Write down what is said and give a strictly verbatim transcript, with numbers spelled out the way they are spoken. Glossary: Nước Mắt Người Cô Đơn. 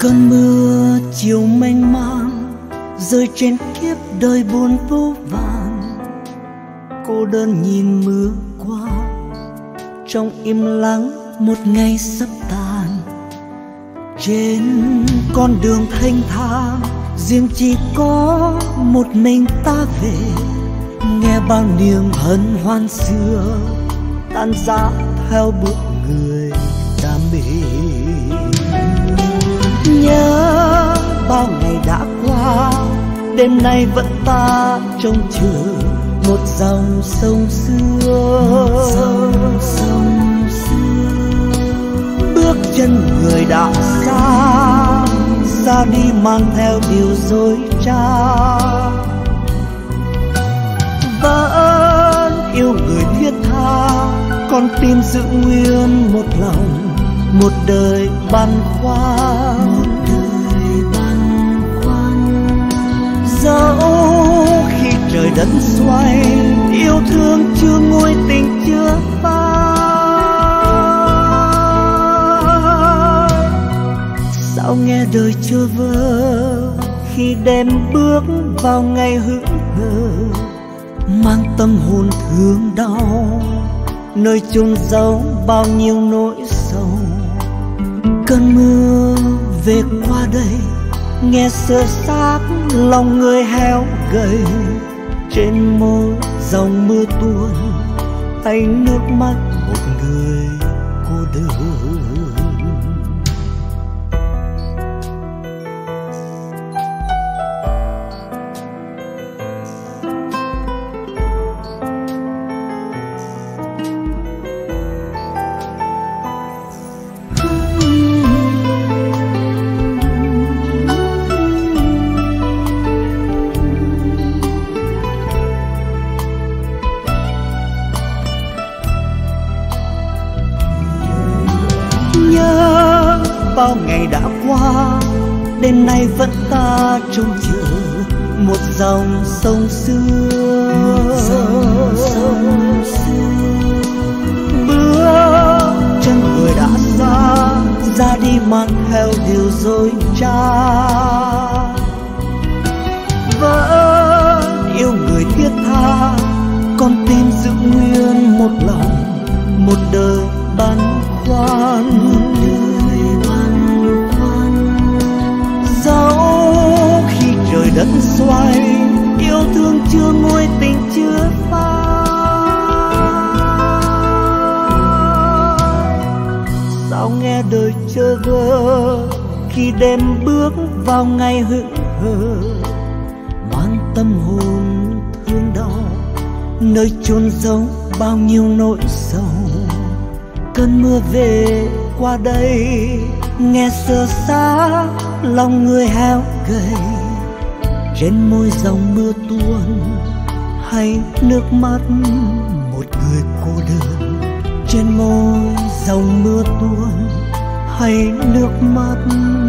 Cơn mưa chiều mênh mang rơi trên kiếp đời buồn vô vàn. Cô đơn nhìn mưa qua trong im lặng một ngày sắp tàn. Trên con đường thanh thang riêng chỉ có một mình ta về, nghe bao niềm hân hoan xưa tan rã theo bước người đam mê. Nhớ bao ngày đã qua, đêm nay vẫn ta trông chờ một dòng sông xưa. Một dòng sông xưa, bước chân người đã xa, xa đi mang theo điều dối trá. Vẫn yêu người thiết tha, con tim giữ nguyên một lòng, một đời băn khoăn. Dẫu khi trời đất xoay, yêu thương chưa nguôi tình chưa phai. Sao nghe đời chưa vỡ khi đêm bước vào ngày hững hờ, mang tâm hồn thương đau nơi chôn giấu bao nhiêu nỗi sầu. Cơn mưa về qua đây nghe sơ xác lòng người héo gầy, trên môi dòng mưa tuôn tay nước mắt một người cô đơn. Bao ngày đã qua, đêm nay vẫn ta trông chờ một dòng sông xưa. Dòng sông xưa, bước chân người đã xa, ra đi mang theo điều dối trá. Vẫn yêu người thiết tha, con tim giữ nguyên một lòng, một đời băn khoăn. Đất xoay, yêu thương chưa nguôi tình chưa phai. Sao nghe đời chơ vơ khi đêm bước vào ngày hững hờ, mang tâm hồn thương đau nơi chôn giấu bao nhiêu nỗi sầu. Cơn mưa về qua đây nghe sơ xác lòng người héo gầy, trên môi dòng mưa tuôn hay nước mắt một người cô đơn. Trên môi dòng mưa tuôn hay nước mắt